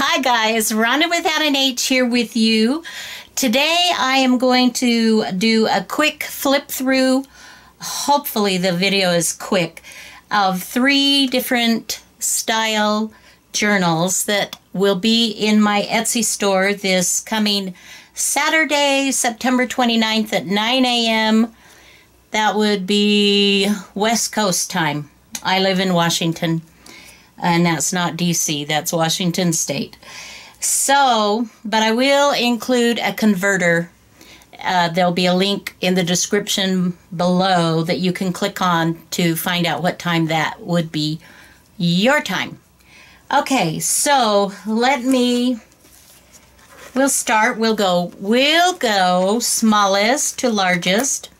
Hi guys, Rhonda Without an H here with you. Today I am going to do a quick flip through, hopefully the video is quick, of three different style journals that will be in my Etsy store this coming Saturday, September 29th at 9 a.m. That would be West Coast time. I live in Washington. And that's not DC, that's Washington State. So, but I will include a converter. There'll be a link in the description below that you can click on to find out what time that would be your time. Okay, so we'll go smallest to largest.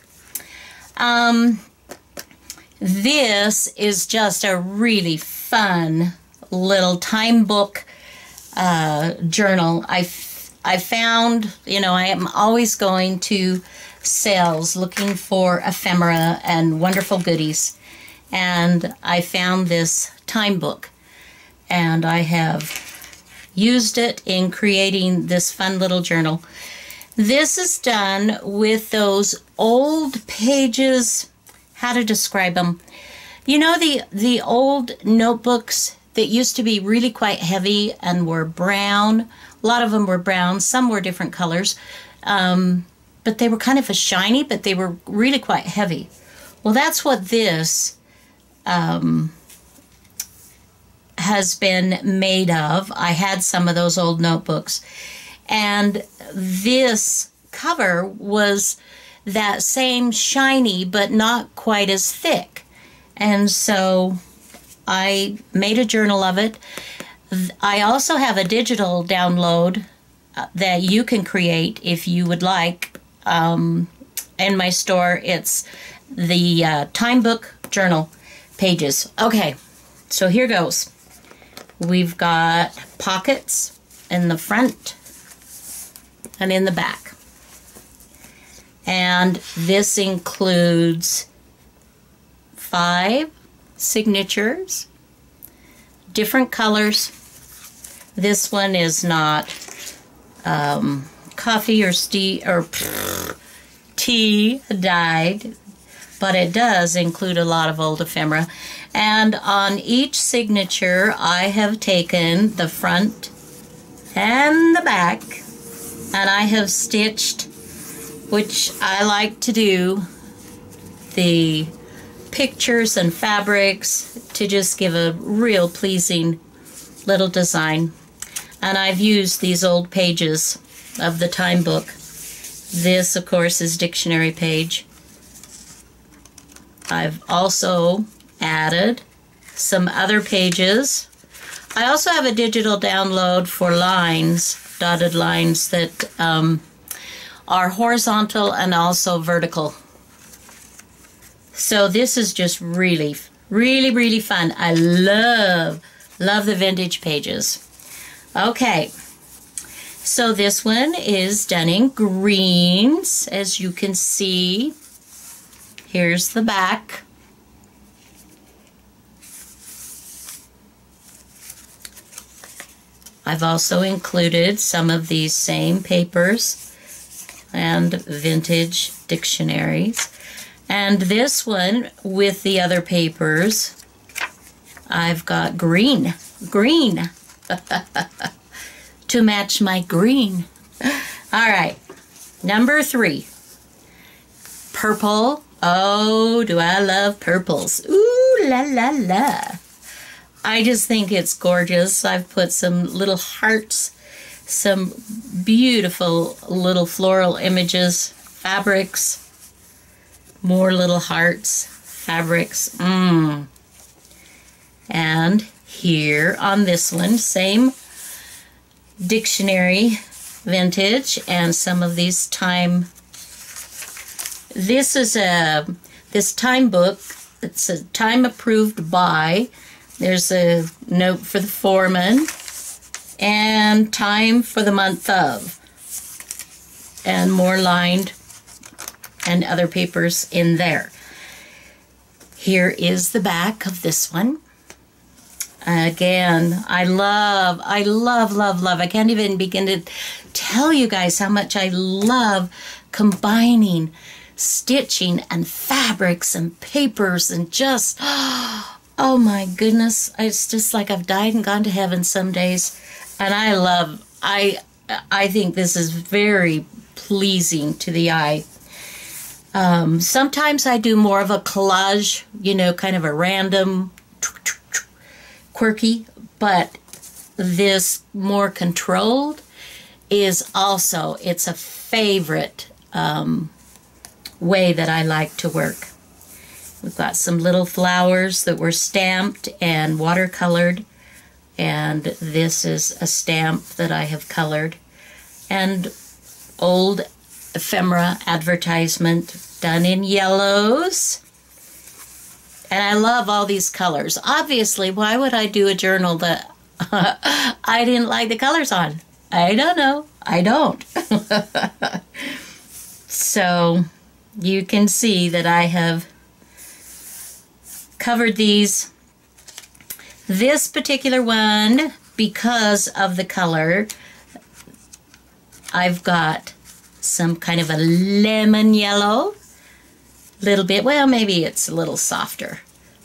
This is just a really fun little time book journal. I found, you know, I am always going to sales looking for ephemera and wonderful goodies, and I found this time book, and I have used it in creating this fun little journal. This is done with those old pages. How to describe them. You know, the old notebooks that used to be really quite heavy and were brown. A lot of them were brown. Some were different colors. But they were kind of a shiny, but they were really quite heavy. Well, that's what this has been made of. I had some of those old notebooks. And this cover was that same shiny but not quite as thick, and so I made a journal of it. I also have a digital download that you can create if you would like. In my store it's the time book journal pages. Okay, so here goes. We've got pockets in the front and in the back. And this includes 5 signatures, different colors. This one is not coffee or tea dyed, but it does include a lot of old ephemera. And on each signature, I have taken the front and the back, and I have stitched, which I like to do, the pictures and fabrics to just give a real pleasing little design. And I've used these old pages of the time book. This, of course, is dictionary page. I've also added some other pages. I also have a digital download for lines, dotted lines that are horizontal and also vertical. So this is just really, really, really fun. I love the vintage pages. Okay, so this one is done in greens, as you can see. Here's the back. I've also included some of these same papers and vintage dictionaries, and this one with the other papers I've got green to match my green. All right, number 3, purple. Oh, do I love purples. Ooh la la la, I just think it's gorgeous. I've put some little hearts, some beautiful little floral images, fabrics, more little hearts, fabrics. And here on this one, same dictionary vintage and some of these time. This is this time book. It's a time approved by. There's a note for the foreman and time for the month of, and more lined and other papers in there. Here is the back of this one. Again, I love. I can't even begin to tell you guys how much I love combining stitching and fabrics and papers and just, oh my goodness. It's just like I've died and gone to heaven some days. And I love, I think this is very pleasing to the eye. Sometimes I do more of a collage, you know, kind of a random quirky, but this more controlled is also, it's a favorite way that I like to work. We've got some little flowers that were stamped and watercolored, and this is a stamp that I have colored, and old ephemera advertisement done in yellows. And I love all these colors. Obviously, why would I do a journal that I didn't like the colors on? I don't know. I don't. So you can see that I have covered these. This particular one, because of the color, I've got some kind of a lemon yellow. Little bit, well, maybe it's a little softer.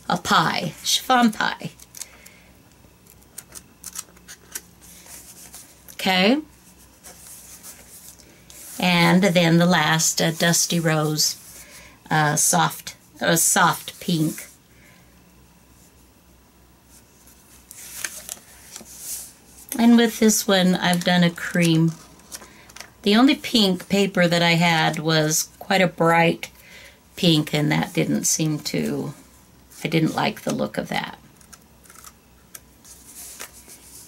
A pie, chiffon pie. Okay. And then the last, a dusty rose, soft pink. And with this one, I've done a cream. The only pink paper that I had was quite a bright pink, and that didn't seem to, I didn't like the look of that.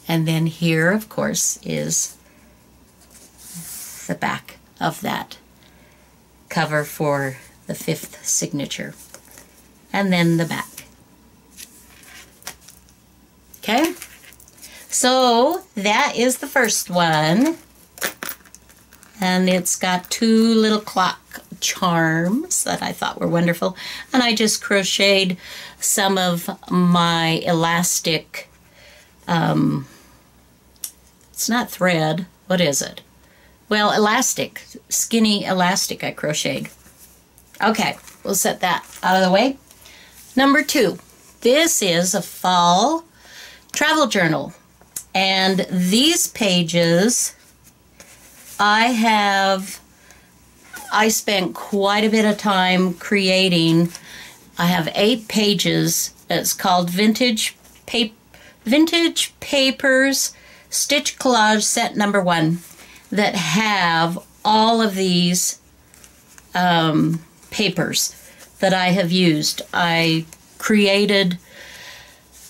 And then here, of course, is the back of that cover for the fifth signature. And then the back. Okay, so that is the first one. And it's got two little clock charms that I thought were wonderful, and I just crocheted some of my elastic, it's not thread, what is it? Well, elastic, skinny elastic I crocheted. Okay, we'll set that out of the way. Number two, this is a fall travel journal, and these pages I spent quite a bit of time creating. I have 8 pages. It's called Vintage Papers Stitch Collage Set Number 1 that have all of these papers that I have used. I created,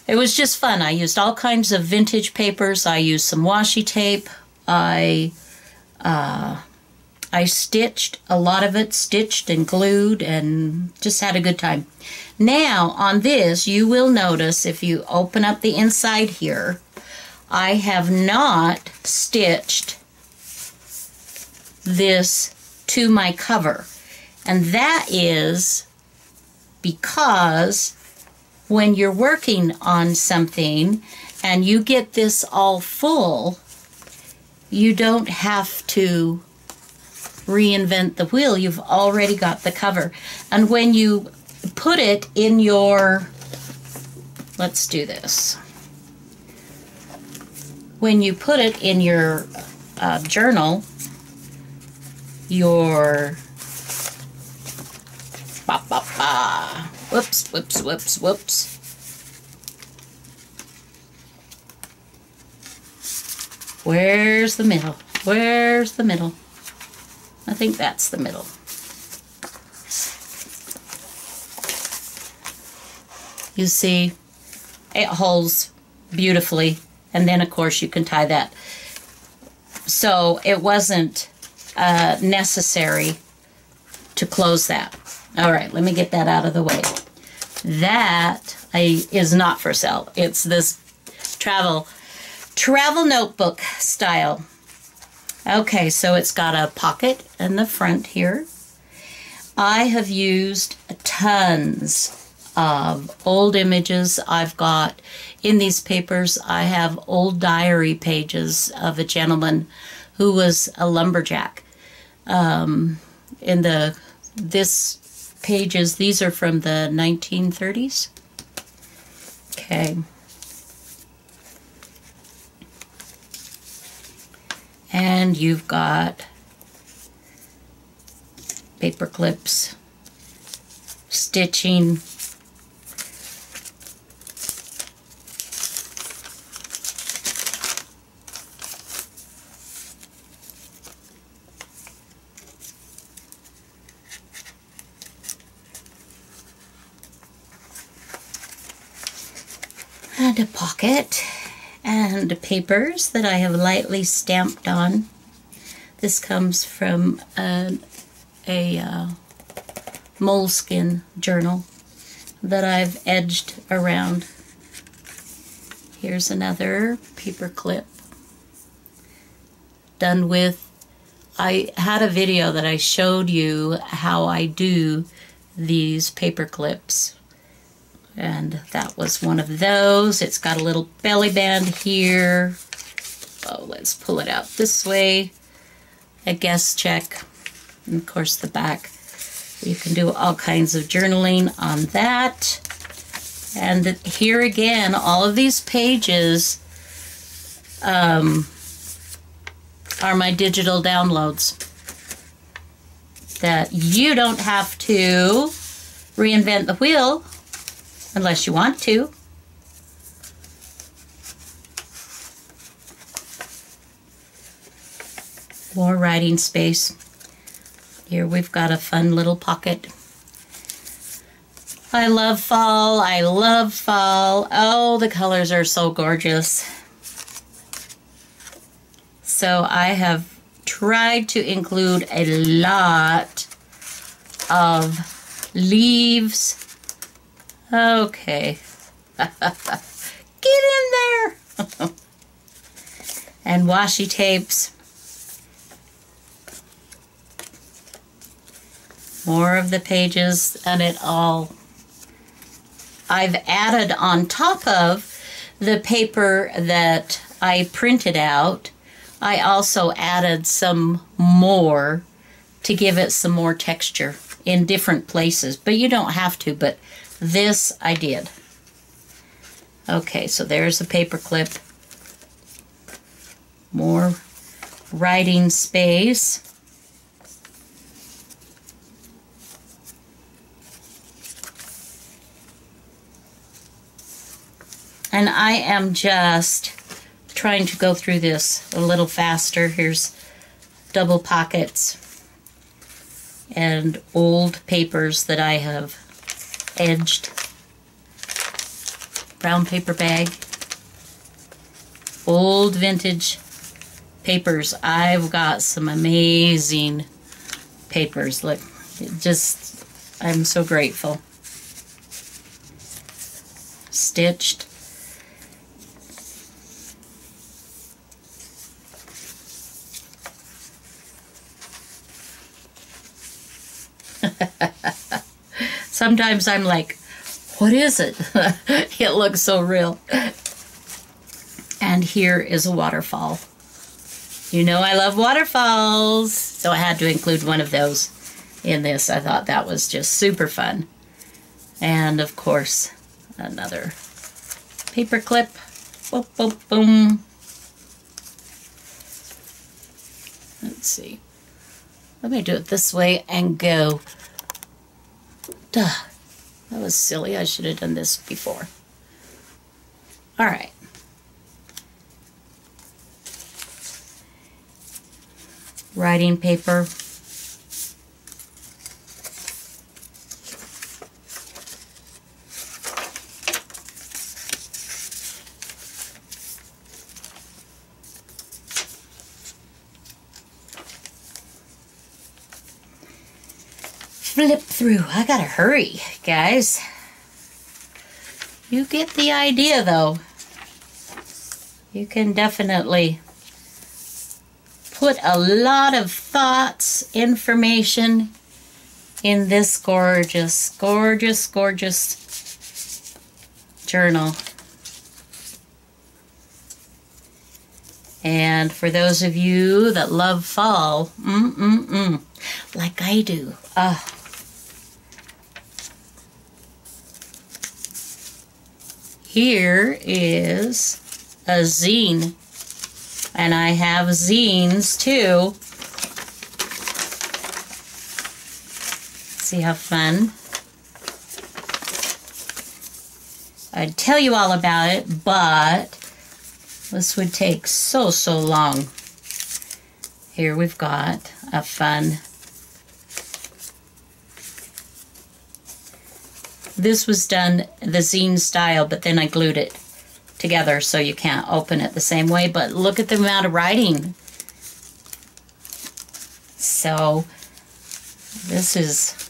it was just fun. I used all kinds of vintage papers. I used some washi tape. I stitched a lot of it, stitched and glued, and just had a good time. Now on this, you will notice if you open up the inside here, I have not stitched this to my cover. And that is because when you're working on something and you get this all full, you don't have to reinvent the wheel. You've already got the cover. And when you put it in your, let's do this. When you put it in your journal, your, whoops. Where's the middle? Where's the middle? I think that's the middle. You see, it holds beautifully. And then, of course, you can tie that. So it wasn't necessary to close that. All right, let me get that out of the way. That is not for sale. It's this travel notebook style. Okay, so it's got a pocket in the front here. I have used tons old images. I've got in these papers, I have old diary pages of a gentleman who was a lumberjack. These are from the 1930s. Okay. And you've got paper clips, stitching, and a pocket, and papers that I have lightly stamped on. This comes from a moleskin journal that I've edged around. Here's another paper clip done with, I had a video that I showed you how I do these paper clips, and that was one of those. It's got a little belly band here. Oh, let's pull it out this way. A guest check, and of course the back. You can do all kinds of journaling on that. And here again, all of these pages are my digital downloads that you don't have to reinvent the wheel unless you want to. More writing space. Here we've got a fun little pocket. I love fall. I love fall. Oh, the colors are so gorgeous. So I have tried to include a lot of leaves. Okay. Get in there! And washi tapes. More of the pages, and it all I've added on top of the paper that I printed out. I also added some more to give it some more texture in different places, but you don't have to, but this I did. Okay, so there's a paper clip. More writing space. And I am just trying to go through this a little faster. Here's double pockets and old papers that I have edged. Brown paper bag. Old vintage papers. I've got some amazing papers. Look, it just, I'm so grateful. Stitched. Sometimes I'm like, what is it? It looks so real. And here is a waterfall. You know I love waterfalls, so I had to include one of those in this. I thought that was just super fun. And of course, another paper clip. Boop, boop, boom. Let's see. Let me do it this way and go. Duh. That was silly. I should have done this before. All right. Writing paper. Flip through. I gotta hurry, guys. You get the idea, though. You can definitely put a lot of thoughts, information in this gorgeous, gorgeous, gorgeous journal. And for those of you that love fall, like I do, here is a zine. And I have zines too. See how fun. I'd tell you all about it, but this would take so, so long. Here we've got a fun. This was done the zine style, but then I glued it together so you can't open it the same way. But look at the amount of writing. So this is,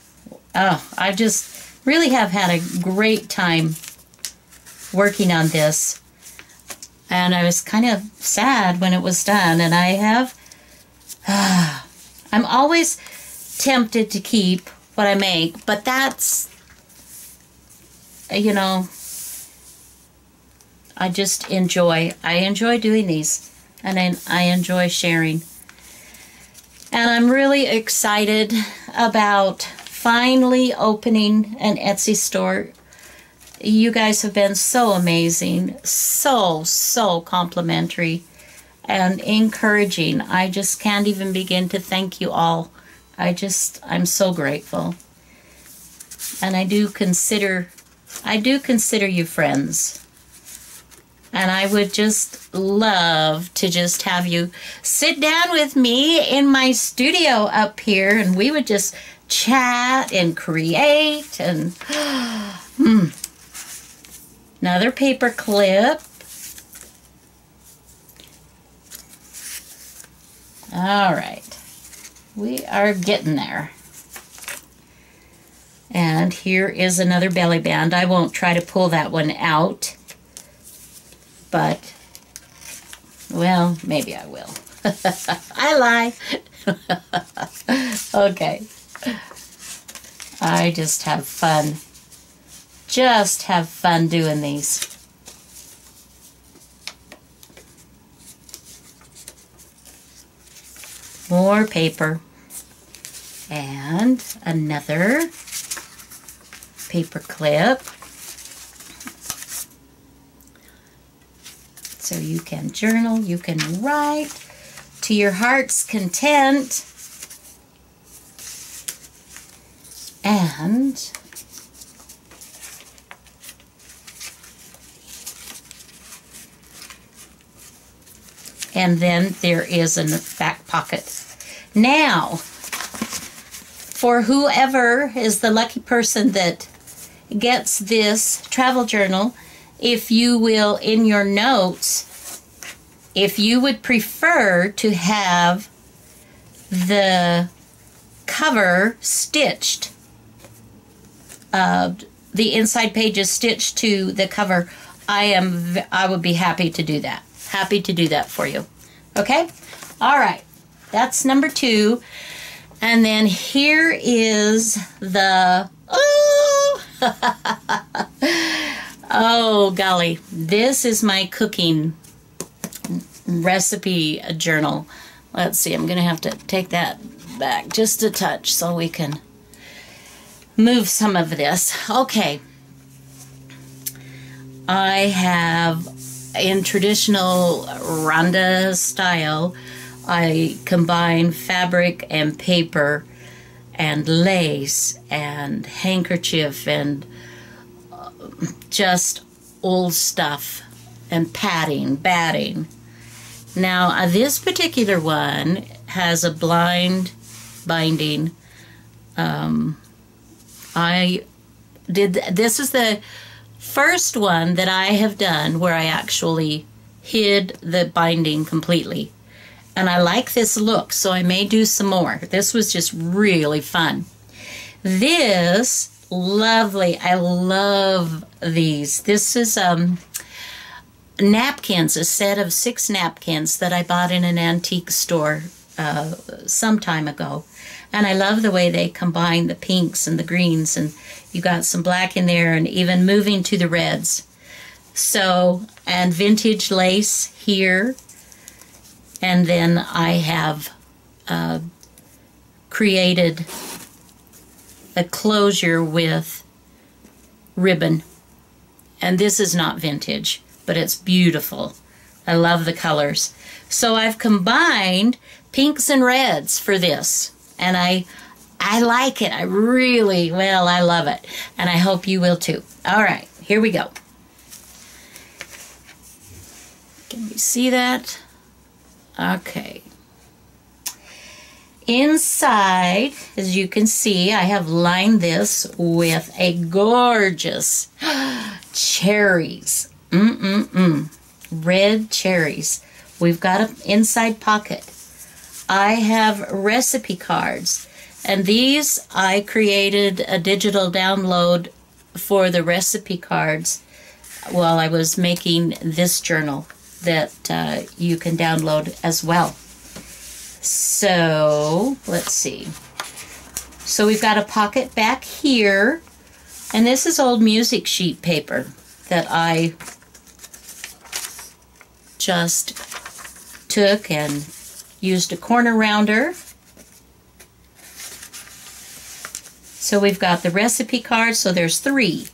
I just really have had a great time working on this. And I was kind of sad when it was done. And I have, I'm always tempted to keep what I make, but that's, you know, I just enjoy, doing these, and I enjoy sharing. And I'm really excited about finally opening an Etsy store. You guys have been so amazing, so complimentary and encouraging. I just can't even begin to thank you all. I'm so grateful. And I do consider you friends. And I would just love to just have you sit down with me in my studio up here, and we would just chat and create. And another paper clip. All right, we are getting there. And here is another belly band. I won't try to pull that one out. But, well, maybe I will. I lie. Okay. I just have fun. Just have fun doing these. More paper. And another paper clip. So you can journal, you can write to your heart's content. And then there is in the back pocket. Now, for whoever is the lucky person that gets this travel journal, if you will, in your notes, if you would prefer to have the cover stitched, the inside pages stitched to the cover, I would be happy to do that. Happy to do that for you. Okay? All right. That's number 2. And then here is the, oh golly, this is my cooking recipe journal. Let's see, I'm going to have to take that back just a touch so we can move some of this. Okay. I have, in traditional Rhonda style, I combine fabric and paper and lace and handkerchief and just old stuff and padding, batting. Now this particular one has a blind binding. This is the first one that I have done where I actually hid the binding completely. And I like this look, so I may do some more. This was just really fun. This lovely, I love these. This is napkins, a set of 6 napkins that I bought in an antique store some time ago. And I love the way they combine the pinks and the greens, and you got some black in there, and even moving to the reds. So, and vintage lace here. And then I have created a closure with ribbon. And this is not vintage, but it's beautiful. I love the colors. So I've combined pinks and reds for this. And I like it. I really, well, I love it. And I hope you will too. All right, here we go. Can you see that? Okay. Inside, as you can see, I have lined this with a gorgeous cherries. Red cherries. We've got an inside pocket. I have recipe cards, and these I created a digital download for the recipe cards while I was making this journal that you can download as well. So let's see. So we've got a pocket back here, and this is old music sheet paper that I just took and used a corner rounder. So we've got the recipe card, so there's 3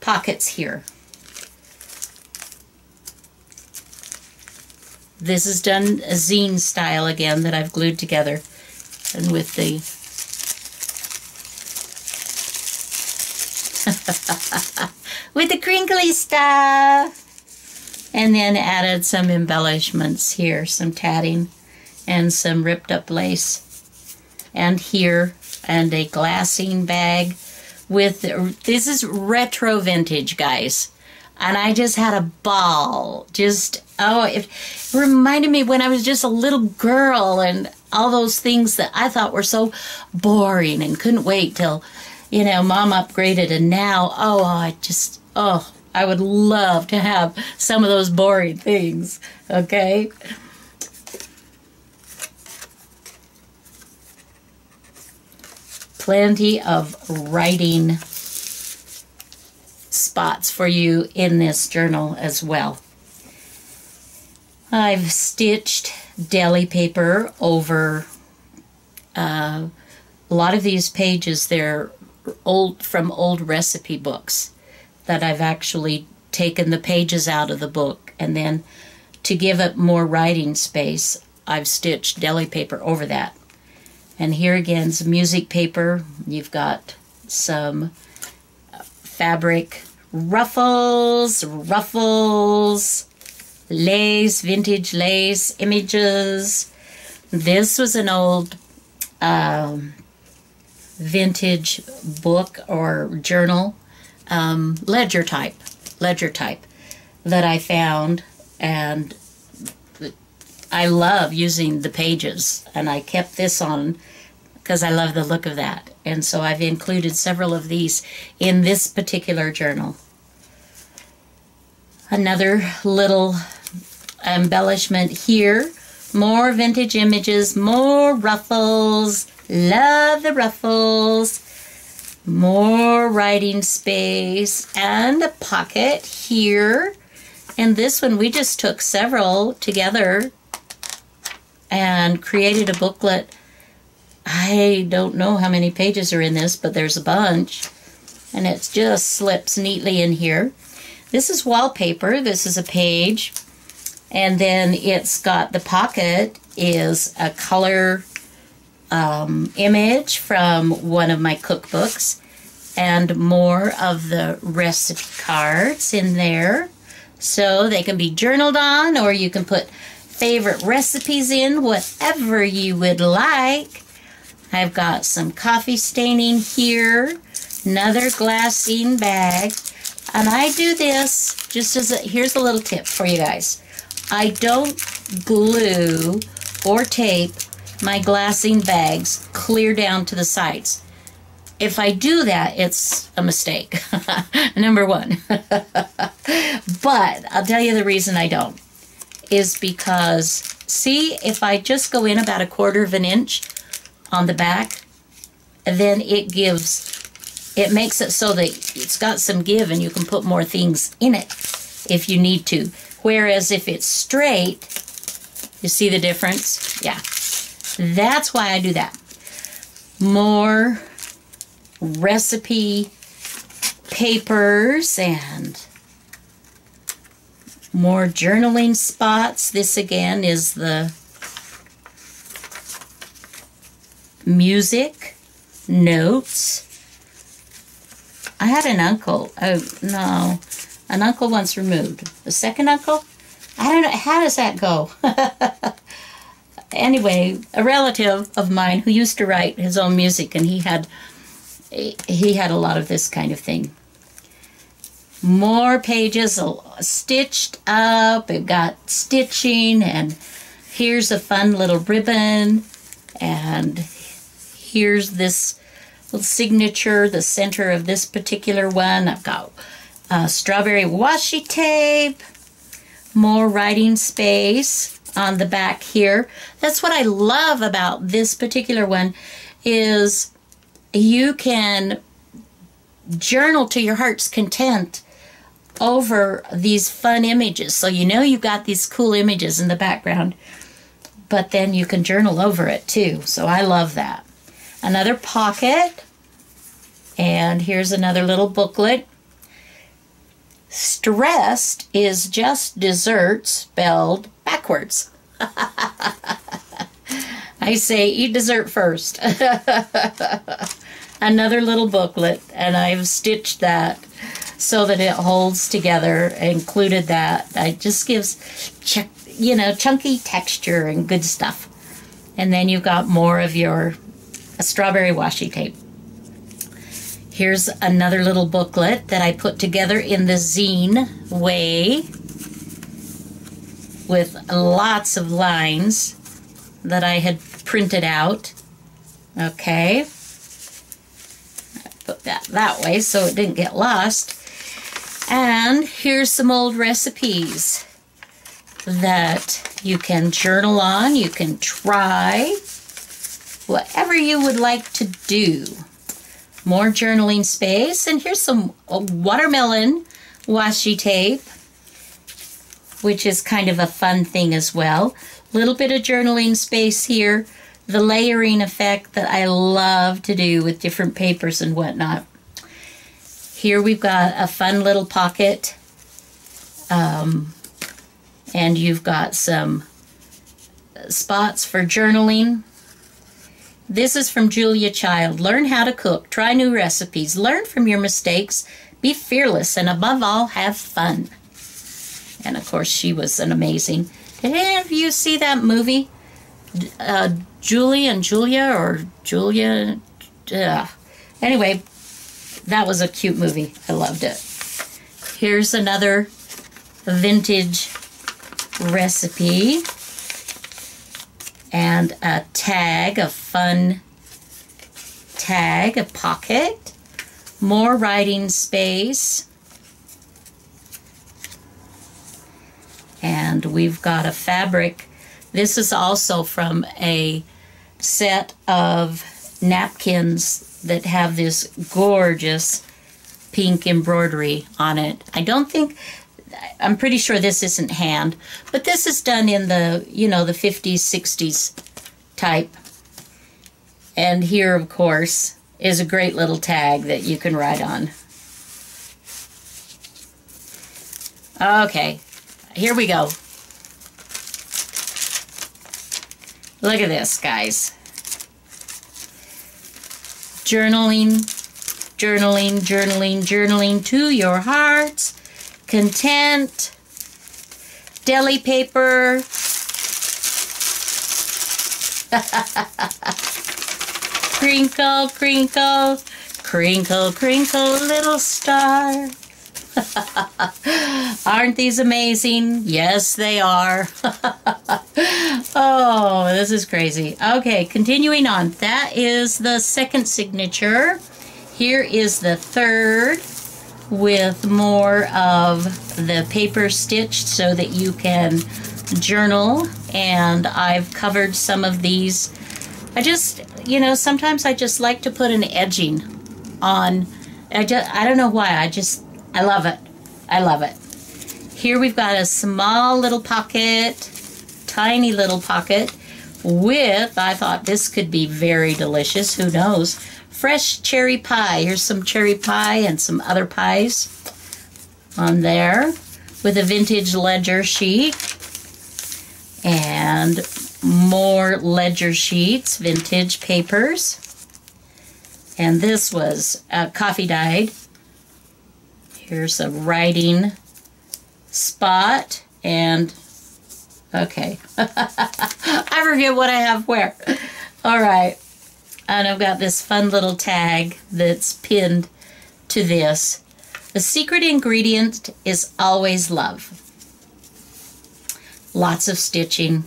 pockets here. This is done a zine style again that I've glued together, and with the with the crinkly stuff. And then added some embellishments here, some tatting and some ripped up lace. And here, and a glassine bag with, this is retro vintage, guys. And I just had a ball. Just, oh, it reminded me when I was just a little girl and all those things that I thought were so boring and couldn't wait till, you know, Mom upgraded. And now, oh, I just, oh. I would love to have some of those boring things, okay? Plenty of writing spots for you in this journal as well. I've stitched deli paper over a lot of these pages. They're old, from old recipe books, that I've actually taken the pages out of the book, and then to give it more writing space, I've stitched deli paper over that. And here again is music paper. You've got some fabric ruffles, lace, vintage lace, images. This was an old vintage book or journal. Ledger type that I found, and I love using the pages, and I kept this on because I love the look of that, and so I've included several of these in this particular journal. Another little embellishment here, more vintage images, more ruffles, love the ruffles. More writing space and a pocket here. And this one, we just took several together and created a booklet. I don't know how many pages are in this, but there's a bunch. And it just slips neatly in here. This is wallpaper. This is a page. And then it's got, the pocket is a color image from one of my cookbooks, and more of the recipe cards in there, so they can be journaled on, or you can put favorite recipes in, whatever you would like. I've got some coffee staining here, another glassine bag, and I do this just as a, here's a little tip for you guys. I don't glue or tape my glassine bags clear down to the sides. If I do that, it's a mistake, number 1. But I'll tell you the reason I don't is because, see, if I just go in about 1/4 of an inch on the back, then it gives, it makes it so that it's got some give and you can put more things in it. if you need to. Whereas if it's straight, you see the difference? Yeah. That's why I do that. More recipe papers and more journaling spots. This again is the music notes. I had an uncle. Oh, no. An uncle once removed. The second uncle? I don't know. How does that go? Anyway, a relative of mine who used to write his own music, and he had a lot of this kind of thing. More pages stitched up. It got stitching, and here's a fun little ribbon, and here's this little signature, the center of this particular one. I've got strawberry washi tape, more writing space on the back here. That's what I love about this particular one, is you can journal to your heart's content over these fun images. So you know you've got these cool images in the background, but then you can journal over it too. So I love that. Another pocket, and here's another little booklet. Stressed is just dessert spelled backwards. I say eat dessert first. Another little booklet, and I've stitched that so that it holds together. I included that. It just gives chunky texture and good stuff. And then you've got more of your strawberry washi tape. Here's another little booklet that I put together in the zine way with lots of lines that I had printed out. Okay, I put that that way so it didn't get lost. And here's some old recipes that you can journal on. You can try whatever you would like to do. More journaling space, and here's some watermelon washi tape, which is kind of a fun thing as well. Little bit of journaling space here, the layering effect that I love to do with different papers and whatnot. Here we've got a fun little pocket, and you've got some spots for journaling. This is from Julia Child. Learn how to cook. Try new recipes. Learn from your mistakes. Be fearless, and above all, have fun. And of course, she was an amazing. Did any of you see that movie? Julie and Julia, or Julia? Anyway, that was a cute movie. I loved it. Here's another vintage recipe. And a tag, a fun tag, a pocket, more writing space, and we've got a fabric. This is also from a set of napkins that have this gorgeous pink embroidery on it. I'm pretty sure this isn't hand, but this is done in the, the 50s, 60s type. And here, of course, is a great little tag that you can write on. Okay, here we go. Look at this, guys. Journaling, journaling, journaling, journaling to your heart's content, deli paper. Crinkle, crinkle, crinkle, crinkle, little star. Aren't these amazing? Yes, they are. Oh, this is crazy. Okay, continuing on. That is the second signature. Here is the third, with more of the paper stitched so that you can journal. And I've covered some of these. I just, sometimes I just like to put an edging on. I don't know why. I love it. I love it. Here we've got a small little pocket, tiny little pocket with, I thought this could be very delicious, who knows, fresh cherry pie. Here's some cherry pie and some other pies on there with a vintage ledger sheet and more ledger sheets, vintage papers. And this was coffee dyed. Here's a writing spot and, okay, I forget what I have where. All right, and I've got this fun little tag that's pinned to this. The secret ingredient is always love. Lots of stitching.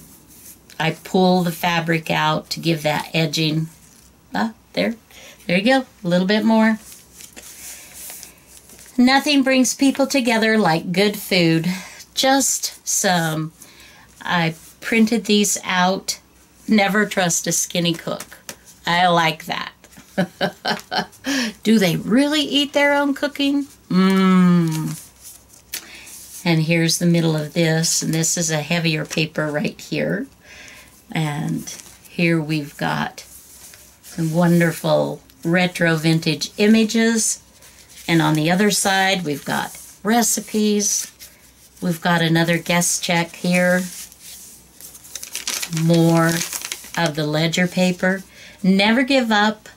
I pull the fabric out to give that edging. Ah, there you go, a little bit more. Nothing brings people together like good food. Just some. I printed these out. Never trust a skinny cook. I like that. Do they really eat their own cooking? And here's the middle of this, and this is a heavier paper right here. And here we've got some wonderful retro vintage images. And on the other side, we've got recipes. We've got another guest check here. More of the ledger paper. Never give up.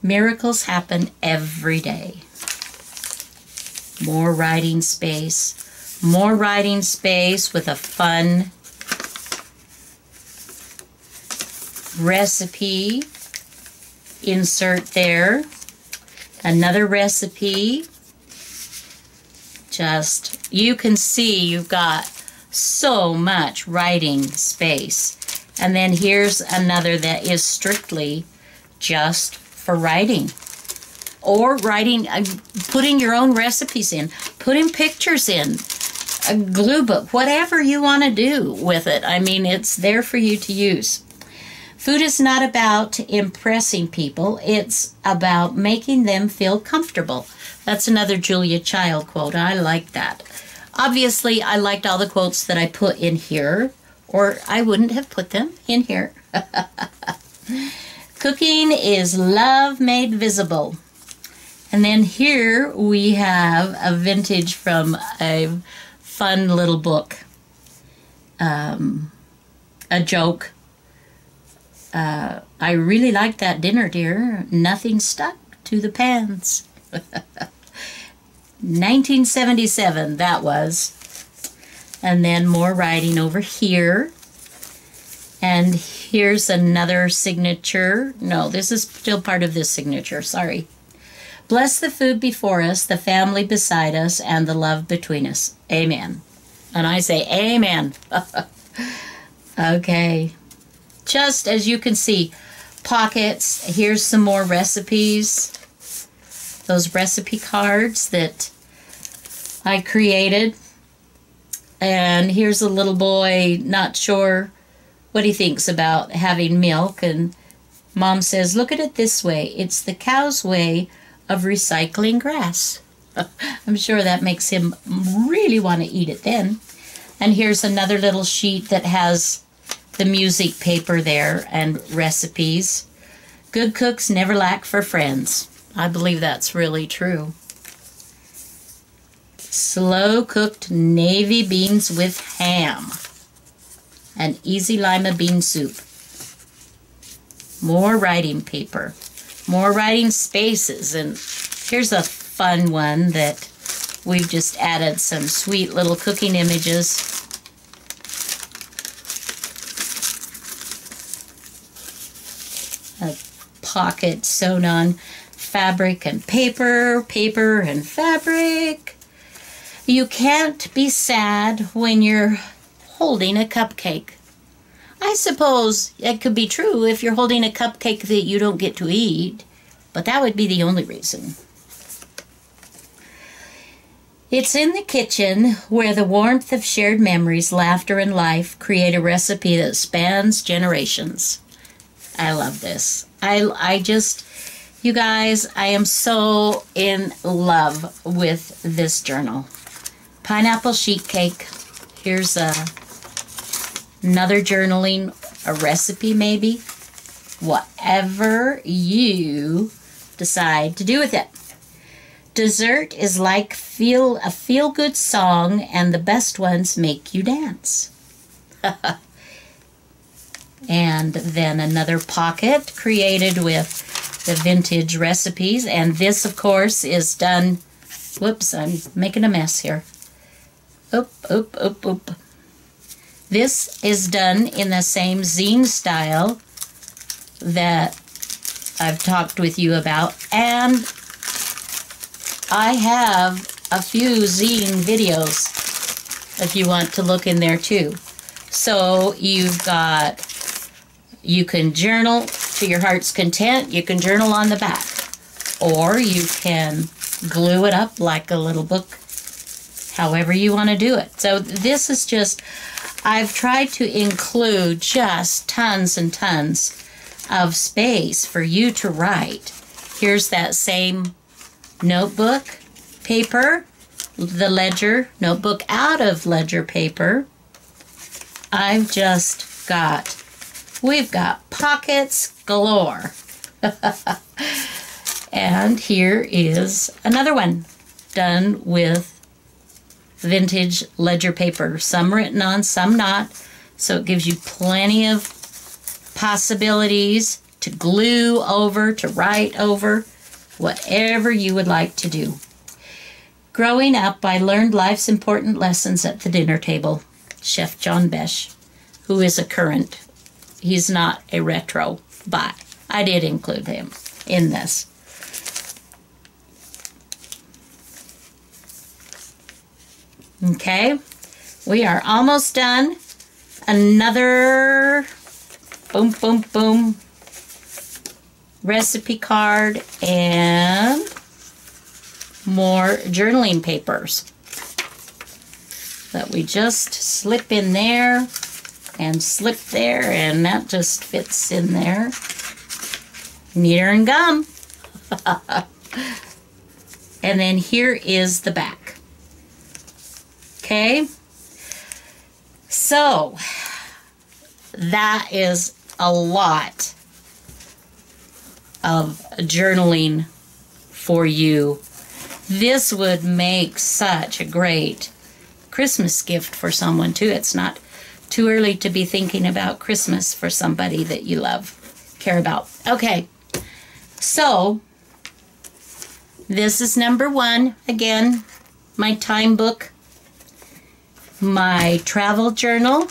Miracles happen every day. More writing space. More writing space with a fun recipe insert there. Another recipe. Just, you can see you've got so much writing space. And then here's another that is strictly just for writing. Or writing, putting your own recipes in, putting pictures in, a glue book, whatever you want to do with it. I mean, it's there for you to use. Food is not about impressing people. It's about making them feel comfortable. That's another Julia Child quote. I like that. Obviously, I liked all the quotes that I put in here, or I wouldn't have put them in here. Cooking is love made visible. And then here we have a vintage from a fun little book, a joke. I really like that dinner, dear. Nothing stuck to the pans. 1977, that was. And then more writing over here. And here's another signature. No, this is still part of this signature, sorry. Bless the food before us, the family beside us, and the love between us. Amen. And I say amen. Okay. Just as you can see, pockets. Here's some more recipes. Those recipe cards that I created. And here's a little boy, not sure what he thinks about having milk. And Mom says, look at it this way. It's the cow's way of recycling grass. I'm sure that makes him really want to eat it then. And here's another little sheet that has the music paper there and recipes. Good cooks never lack for friends. I believe that's really true. Slow cooked navy beans with ham. An easy lima bean soup. More writing paper. More writing spaces. And here's a fun one that we've just added some sweet little cooking images. A pocket sewn on fabric and paper, paper and fabric. You can't be sad when you're holding a cupcake. I suppose it could be true if you're holding a cupcake that you don't get to eat, but that would be the only reason. It's in the kitchen where the warmth of shared memories, laughter, and life create a recipe that spans generations. I love this. I just, you guys, I am so in love with this journal. Pineapple sheet cake. Here's another journaling, a recipe maybe. Whatever you decide to do with it. Dessert is like a feel-good song, and the best ones make you dance. And then another pocket created with the vintage recipes. And this, of course, is done... Whoops, I'm making a mess here. Oop, oop, oop, oop. This is done in the same zine style that I've talked with you about, and I have a few zine videos if you want to look in there too. So you've got, you can journal to your heart's content, you can journal on the back, or you can glue it up like a little book, however you want to do it. So this is just, I've tried to include just tons and tons of space for you to write. Here's that same notebook paper, the ledger notebook out of ledger paper. I've just got, we've got pockets galore. And here is another one done with vintage ledger paper, some written on, some not. So it gives you plenty of possibilities to glue over, to write over, whatever you would like to do. Growing up, I learned life's important lessons at the dinner table. Chef John Besh, who is a current, he's not a retro, but I did include him in this. Okay, we are almost done. Another boom, boom, boom recipe card and more journaling papers that we just slip in there and slip there, and that just fits in there. Neater and gum. And then here is the back. Okay, so that is a lot of journaling for you. This would make such a great Christmas gift for someone too. It's not too early to be thinking about Christmas for somebody that you love, care about. Okay, so this is number one. Again, my time book. My travel journal,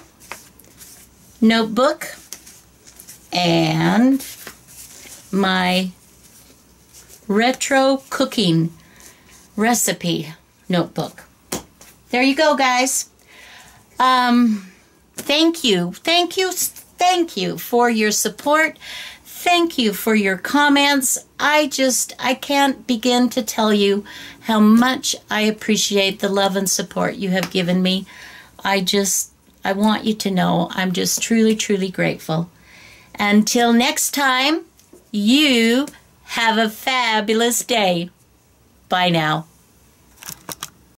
notebook, and my retro cooking recipe notebook. There you go, guys. Thank you. Thank you. Thank you for your support. Thank you for your comments. I can't begin to tell you how much I appreciate the love and support you have given me. I want you to know I'm just truly, truly grateful. Until next time, you have a fabulous day. Bye now.